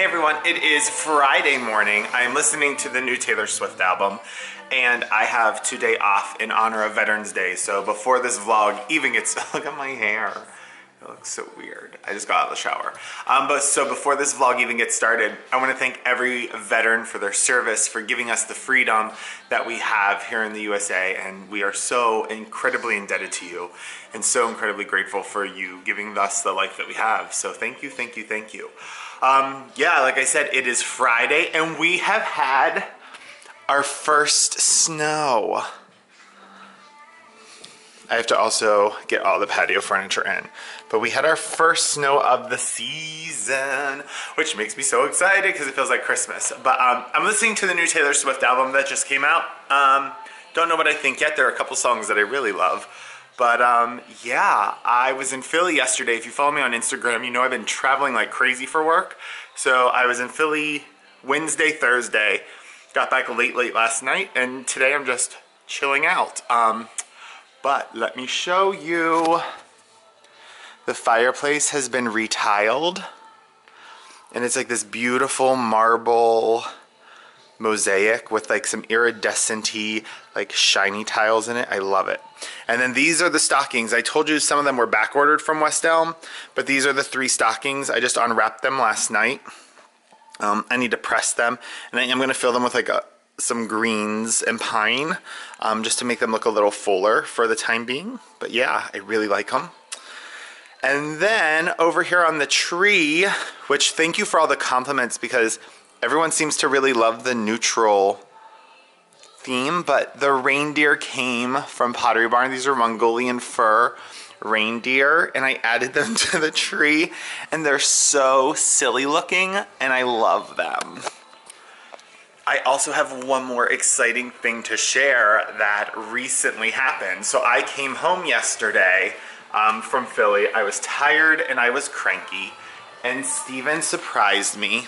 Hey everyone, it is Friday morning. I am listening to the new Taylor Swift album and I have today off in honor of Veterans Day. So before this vlog even gets, look at my hair. It looks so weird. I just got out of the shower. So before this vlog even gets started, I want to thank every veteran for their service, for giving us the freedom that we have here in the USA. And we are so incredibly indebted to you and so incredibly grateful for you giving us the life that we have. So thank you, thank you, thank you. Yeah, like I said, it is Friday and we have had our first snow. I have to also get all the patio furniture in. But we had our first snow of the season, which makes me so excited because it feels like Christmas. But I'm listening to the new Taylor Swift album that just came out. Don't know what I think yet. There are a couple songs that I really love. But yeah, I was in Philly yesterday. If you follow me on Instagram, you know I've been traveling like crazy for work. So I was in Philly Wednesday, Thursday. Got back late last night. And today I'm just chilling out. But let me show you, the fireplace has been retiled and it's like this beautiful marble mosaic with like some iridescent-y, like shiny tiles in it. I love it. And then these are the stockings. I told you some of them were back ordered from West Elm, but these are the three stockings. I just unwrapped them last night. I need to press them and I'm gonna fill them with like some greens and pine just to make them look a little fuller for the time being. But yeah, I really like them. And then over here on the tree, which thank you for all the compliments because everyone seems to really love the neutral theme, but the reindeer came from Pottery Barn. These are Mongolian fur reindeer and I added them to the tree and they're so silly looking and I love them. I also have one more exciting thing to share that recently happened. So I came home yesterday from Philly. I was tired and I was cranky. And Steven surprised me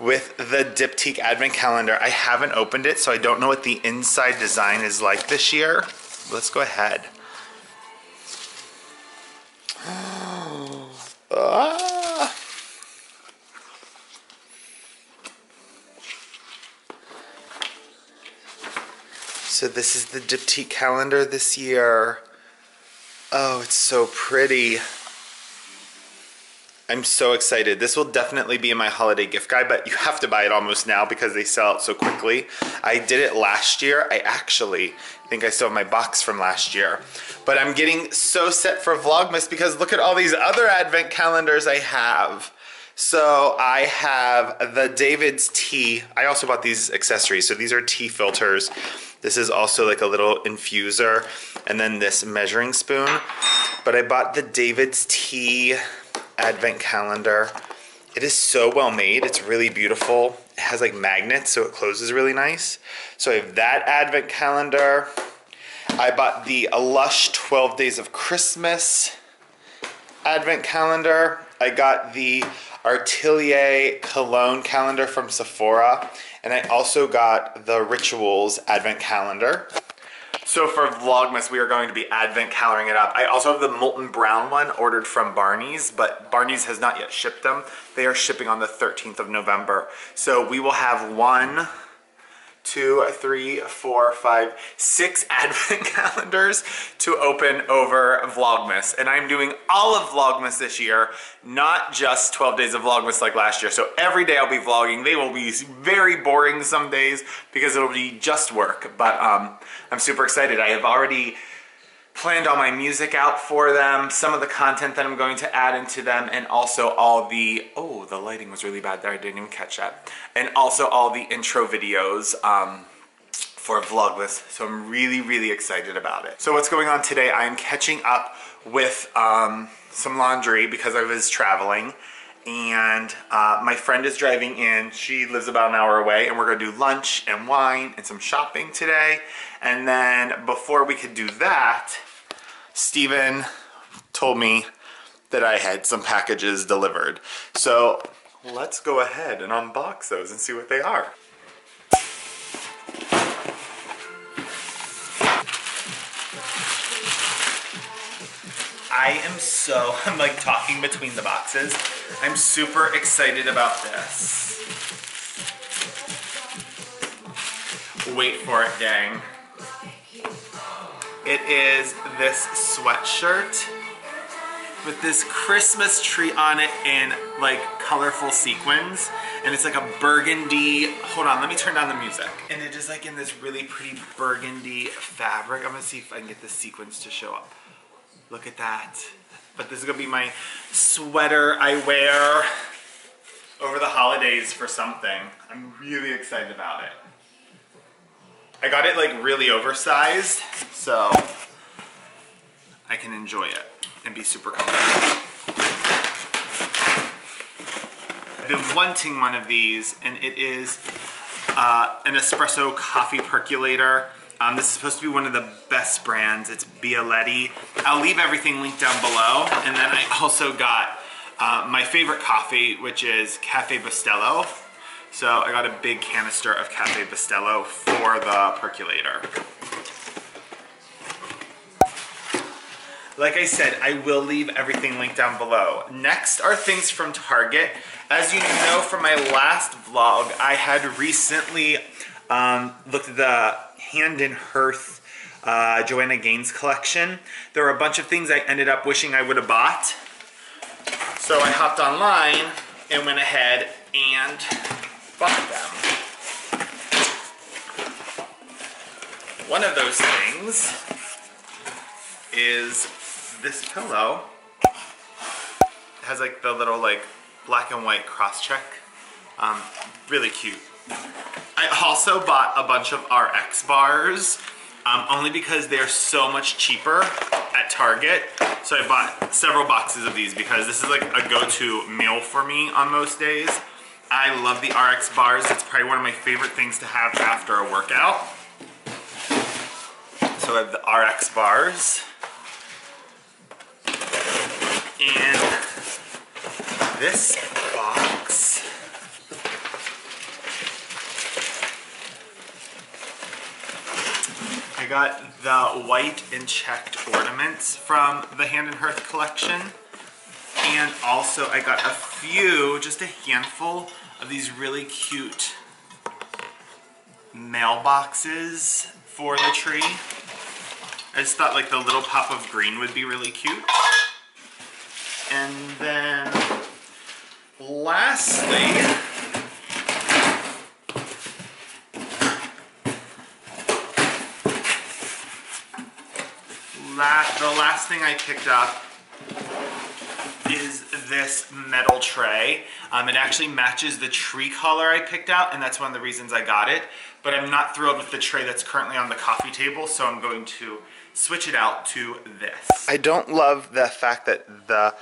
with the Diptyque Advent Calendar. I haven't opened it, so I don't know what the inside design is like this year. Let's go ahead. So this is the Diptyque calendar this year. Oh, it's so pretty. I'm so excited. This will definitely be in my holiday gift guide, but you have to buy it almost now because they sell out so quickly. I did it last year. I actually think I still have my box from last year, but I'm getting so set for Vlogmas because look at all these other advent calendars I have. So I have the David's Tea. I also bought these accessories. So these are tea filters. This is also like a little infuser and then this measuring spoon. But I bought the David's Tea Advent Calendar. It is so well made. It's really beautiful. It has like magnets so it closes really nice. So I have that Advent Calendar. I bought the Lush 12 Days of Christmas Advent Calendar. I got the Artelier Cologne calendar from Sephora, and I also got the Rituals Advent Calendar. So for Vlogmas, we are going to be Advent calendaring it up. I also have the Molton Brown one ordered from Barney's, but Barney's has not yet shipped them. They are shipping on the 13th of November. So we will have 1, 2, 3, 4, 5, 6 advent calendars to open over Vlogmas. And I'm doing all of Vlogmas this year, not just 12 days of Vlogmas like last year. So every day I'll be vlogging. They will be very boring some days because it'll be just work. But I'm super excited. I have already planned all my music out for them, some of the content that I'm going to add into them, and also all the, oh, the lighting was really bad there, I didn't even catch that, and also all the intro videos for Vlogmas, so I'm really excited about it. So what's going on today, I am catching up with some laundry because I was traveling, and my friend is driving in. She lives about an hour away and we're gonna do lunch and wine and some shopping today. And then before we could do that, Steven told me that I had some packages delivered. So let's go ahead and unbox those and see what they are. I'm like talking between the boxes. I'm super excited about this. Wait for it, dang. It is this sweatshirt with this Christmas tree on it in like colorful sequins. And it's like a burgundy, hold on, let me turn down the music. And it is like in this really pretty burgundy fabric. I'm gonna see if I can get the sequins to show up. Look at that. But this is gonna be my sweater I wear over the holidays for something. I'm really excited about it. I got it like really oversized, so I can enjoy it and be super comfortable. I've been wanting one of these, and it is an espresso coffee percolator. This is supposed to be one of the best brands. It's Bialetti. I'll leave everything linked down below. And then I also got my favorite coffee, which is Cafe Bustelo. So I got a big canister of Cafe Bustelo for the percolator. Like I said, I will leave everything linked down below. Next are things from Target. As you know from my last vlog, I had recently looked at the Hand and Hearth Joanna Gaines collection. There were a bunch of things I ended up wishing I would have bought. So I hopped online and went ahead and bought them. One of those things is this pillow. It has like the little like black and white cross check. Really cute. I also bought a bunch of RX bars only because they're so much cheaper at Target. So I bought several boxes of these because this is like a go-to meal for me on most days. I love the RX bars. It's probably one of my favorite things to have after a workout. So I have the RX bars. And this box I got the white and checked ornaments from the Hand and Hearth collection. And also I got a few, just a handful, of these really cute mailboxes for the tree. I just thought like the little pop of green would be really cute. And then lastly, the last thing I picked up is this metal tray. It actually matches the tree color I picked out, and that's one of the reasons I got it. But I'm not thrilled with the tray that's currently on the coffee table, so I'm going to switch it out to this. I don't love the fact that the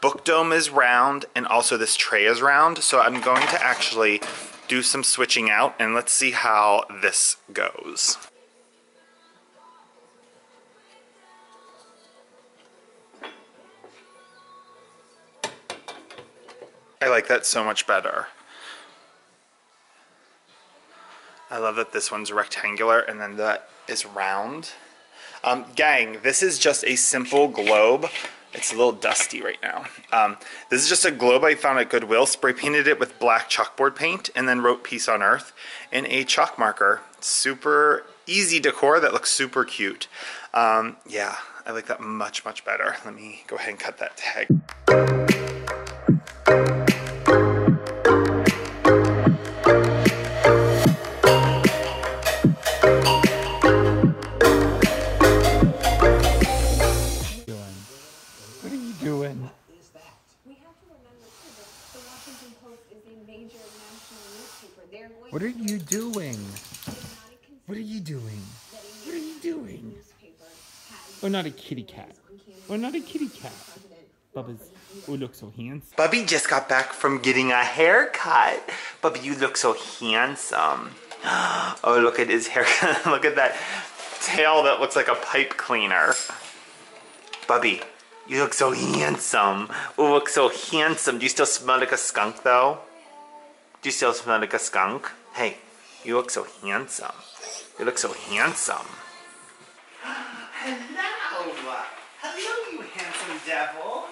book dome is round and also this tray is round, so I'm going to actually do some switching out, and let's see how this goes. I like that so much better. I love that this one's rectangular and then that is round. Gang, this is just a simple globe. It's a little dusty right now. This is just a globe I found at Goodwill, spray painted it with black chalkboard paint, and then wrote Peace on Earth in a chalk marker. Super easy decor that looks super cute. Yeah, I like that much, much better. Let me go ahead and cut that tag. What are you doing? What are you doing? What are you doing? We're not a kitty cat. We're not a kitty cat. Bubba's, oh, look so handsome. Bubby just got back from getting a haircut. Bubby, you look so handsome. Oh, look at his haircut. Look at that tail that looks like a pipe cleaner. Bubby, you look so handsome. Oh, look so handsome. Do you still smell like a skunk, though? Do you still smell like a skunk? Hey, you look so handsome. You look so handsome. Hello. Hello, you handsome devil.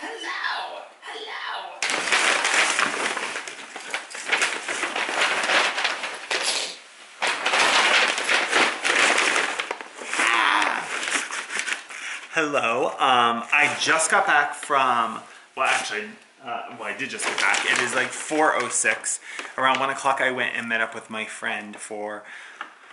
Hello! Hello! Ah. Hello. I just got back from, well, actually, I did just get back. It is like 4:06. Around 1 o'clock I went and met up with my friend for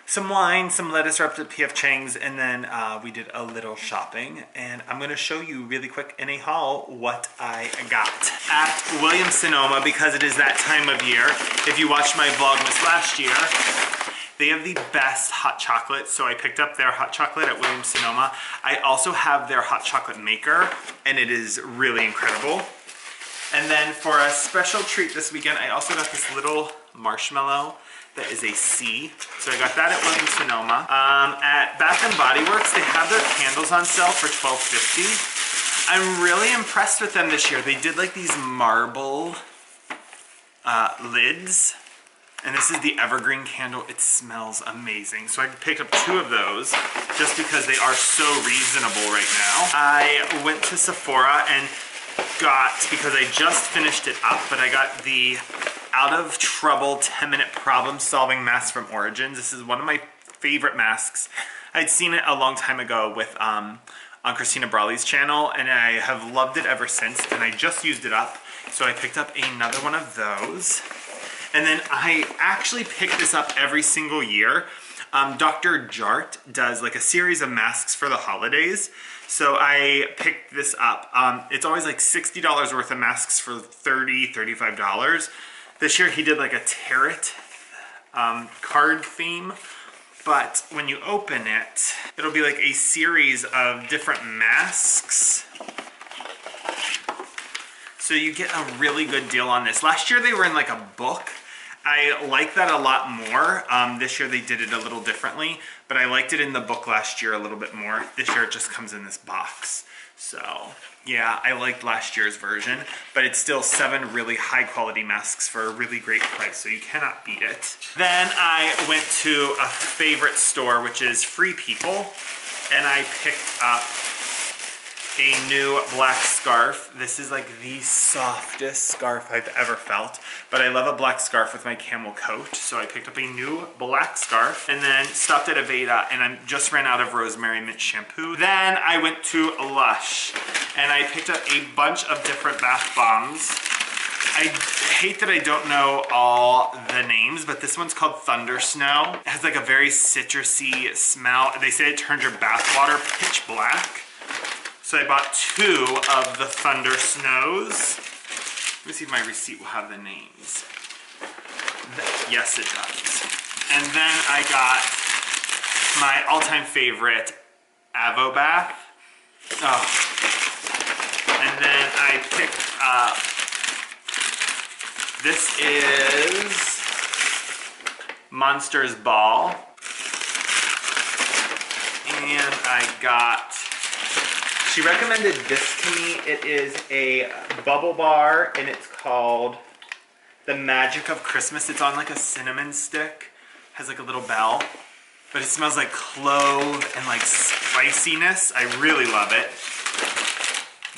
some wine, some lettuce wrapped at P.F. Chang's, and then we did a little shopping. And I'm going to show you really quick in a haul what I got at Williams-Sonoma, because it is that time of year. If you watched my Vlogmas last year, they have the best hot chocolate, so I picked up their hot chocolate at Williams-Sonoma. I also have their hot chocolate maker, and it is really incredible. And then for a special treat this weekend, I also got this little marshmallow that is a C. So I got that at Williams-Sonoma. At Bath & Body Works, they have their candles on sale for $12.50. I'm really impressed with them this year. They did like these marble lids. And this is the evergreen candle. It smells amazing. So I picked up two of those just because they are so reasonable right now. I went to Sephora and got, because I just finished it up, but I got the Out of Trouble 10-minute problem solving mask from Origins. This is one of my favorite masks. I'd seen it a long time ago with on Christina Brawley's channel, and I have loved it ever since, and I just used it up, so I picked up another one of those. And then I actually pick this up every single year. Dr. Jart does like a series of masks for the holidays, so I picked this up. It's always like $60 worth of masks for $30, $35. This year he did like a tarot card theme, but when you open it, it'll be like a series of different masks. So you get a really good deal on this. Last year they were in like a book. I like that a lot more. This year they did it a little differently, but I liked it in the book last year a little bit more. This year it just comes in this box. So, yeah, I liked last year's version, but it's still 7 really high-quality masks for a really great price, so you cannot beat it. Then I went to a favorite store, which is Free People, and I picked up a new black scarf. This is like the softest scarf I've ever felt, but I love a black scarf with my camel coat, so I picked up a new black scarf. And then stopped at Aveda, and I just ran out of rosemary mint shampoo. Then I went to Lush, and I picked up a bunch of different bath bombs. I hate that I don't know all the names, but this one's called Thundersnow. It has like a very citrusy smell. They say it turns your bath water pitch black. So I bought 2 of the Thunder Snows. Let me see if my receipt will have the names. Yes, it does. And then I got my all-time favorite, Avo Bath. Oh. And then I picked up, this is Monster's Ball. And I got, she recommended this to me. It is a bubble bar, and it's called The Magic of Christmas. It's on like a cinnamon stick, has like a little bell, but it smells like clove and like spiciness. I really love it.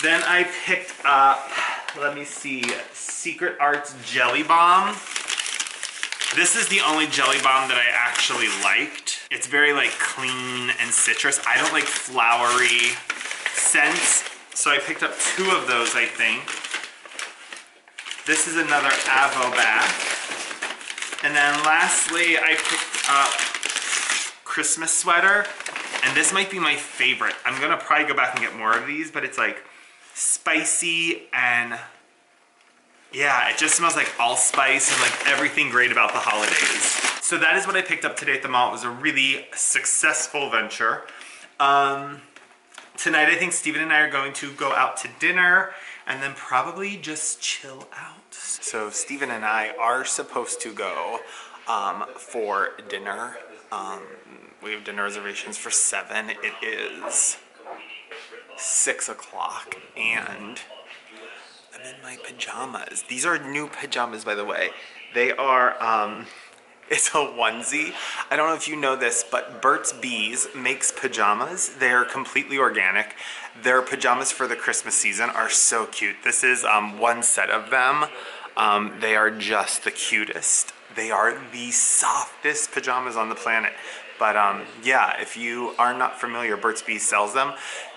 Then I picked up, let me see, Secret Arts Jelly Bomb. This is the only jelly bomb that I actually liked. It's very like clean and citrus. I don't like flowery scents, so I picked up 2 of those, I think. This is another Avo Bath. And then lastly, I picked up Christmas Sweater, and this might be my favorite. I'm gonna probably go back and get more of these, but it's like spicy and, yeah, it just smells like allspice and like everything great about the holidays. So that is what I picked up today at the mall. It was a really successful venture. Tonight, I think Steven and I are going to go out to dinner and then probably just chill out. So Steven and I are supposed to go for dinner. We have dinner reservations for 7. It is 6 o'clock, and I'm in my pajamas. These are new pajamas, by the way. They are It's a onesie. I don't know if you know this, but Burt's Bees makes pajamas. They're completely organic. Their pajamas for the Christmas season are so cute. This is one set of them. They are just the cutest. They are the softest pajamas on the planet. But yeah, if you are not familiar, Burt's Bees sells them.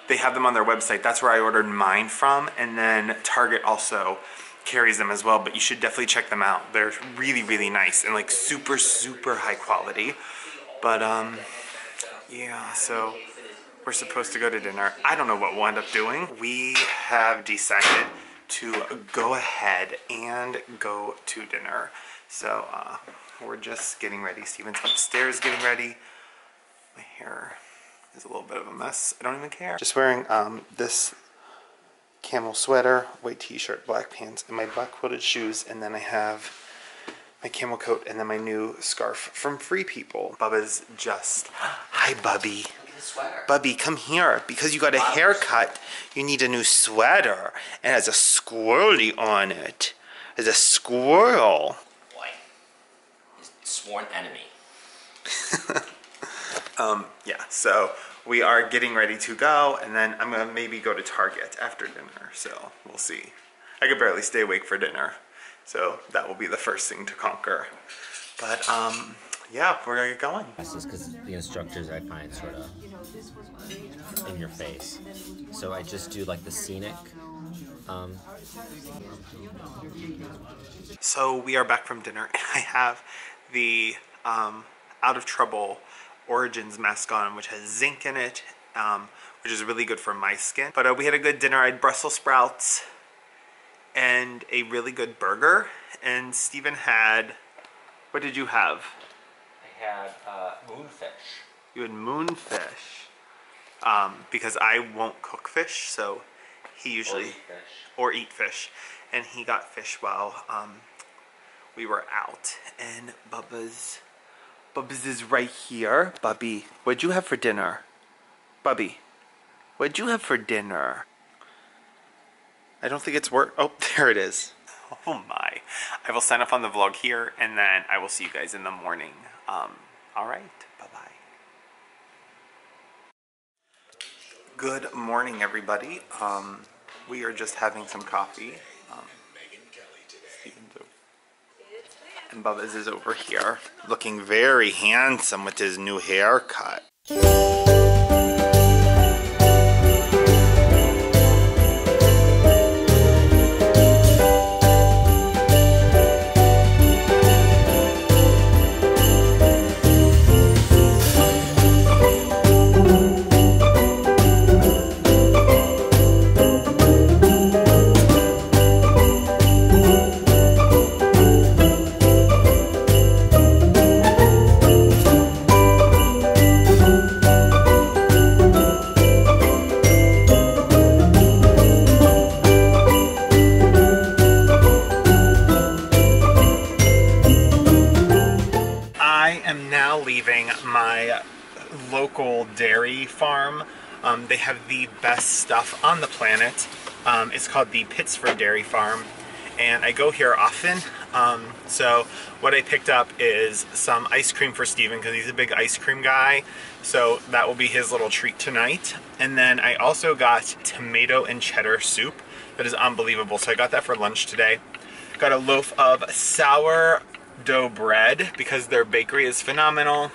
They have them on their website. That's where I ordered mine from. And then Target also carries them as well, but you should definitely check them out. They're really, really nice and like super, super high quality. But yeah, so we're supposed to go to dinner. I don't know what we'll end up doing. We have decided to go ahead and go to dinner. So we're just getting ready. Steven's upstairs getting ready. My hair is a little bit of a mess. I don't even care. Just wearing this camel sweater, white t-shirt, black pants, and my black quilted shoes, and then I have my camel coat and then my new scarf from Free People. Bubba's just, hi Bubby. Bubby, come here. Because you got a haircut, you need a new sweater. And it has a squirrely on it. There's a squirrel. Boy, his sworn enemy. Yeah, so we are getting ready to go, and then I'm gonna maybe go to Target after dinner, so we'll see. I could barely stay awake for dinner, so that will be the first thing to conquer. But yeah, we're gonna get going. This is because the instructors I find sort of in your face. So I just do like the scenic. So we are back from dinner, and I have the Out of Trouble Origins mask on, which has zinc in it, which is really good for my skin. But we had a good dinner. I had Brussels sprouts and a really good burger. And Steven had, what did you have? I had moonfish. You had moonfish. Because I won't cook fish, so he usually, or eat fish. And he got fish while we were out. And Bubba's is right here. Bubby, what'd you have for dinner? Bubby, what'd you have for dinner? I don't think it's work. Oh, there it is. Oh my. I will sign off on the vlog here, and then I will see you guys in the morning. All right. Bye-bye. Good morning, everybody. We are just having some coffee. And Bubba's is over here, looking very handsome with his new haircut. Dairy farm. They have the best stuff on the planet. It's called the Pittsford Dairy Farm, and I go here often. So what I picked up is some ice cream for Steven because he's a big ice cream guy, so that will be his little treat tonight. And then I also got tomato and cheddar soup that is unbelievable, so I got that for lunch today. Got a loaf of sourdough bread because their bakery is phenomenal.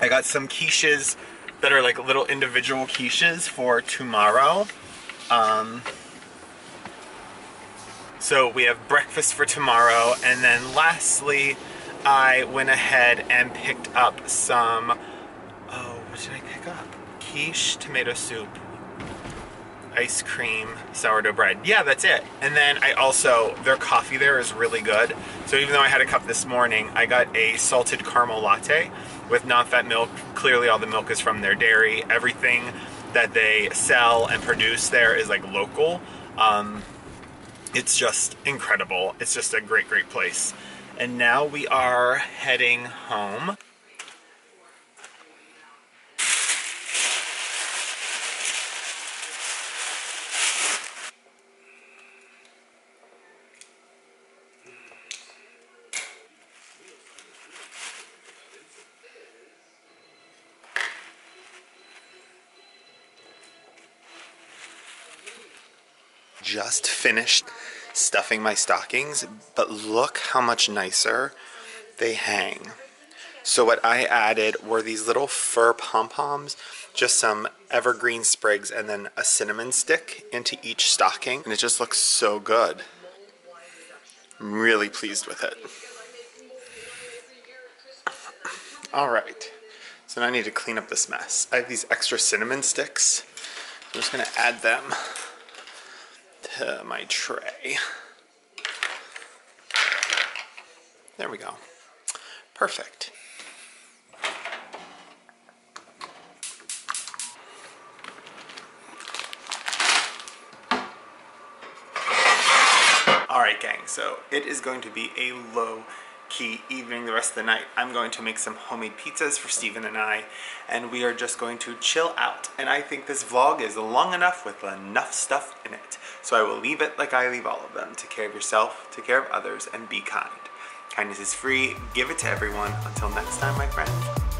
I got some quiches that are like little individual quiches for tomorrow. So we have breakfast for tomorrow. And then lastly, I went ahead and picked up some, oh, what did I pick up? Quiche, tomato soup, ice cream, sourdough bread. Yeah, that's it. And then I also, their coffee there is really good. So even though I had a cup this morning, I got a salted caramel latte with non-fat milk. Clearly all the milk is from their dairy. Everything that they sell and produce there is like local. It's just incredible. It's just a great, great place. And now we are heading home. just finished stuffing my stockings, but look how much nicer they hang. So what I added were these little fur pom-poms, just some evergreen sprigs, and then a cinnamon stick into each stocking, and it just looks so good. I'm really pleased with it. All right, so now I need to clean up this mess. I have these extra cinnamon sticks. I'm just gonna add them to my tray. There we go, perfect. All right, gang, so it is going to be a low-key evening the rest of the night. I'm going to make some homemade pizzas for Steven and I, and we are just going to chill out. And I think this vlog is long enough with enough stuff in it. So I will leave it like I leave all of them. Take care of yourself, take care of others, and be kind. Kindness is free, give it to everyone. Until next time, my friend.